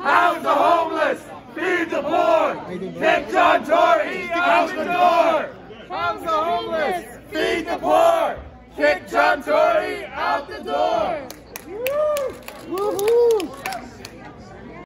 house the homeless, feed the poor. Kick John Tory out the door. House the homeless, feed the poor. Kick John Tory.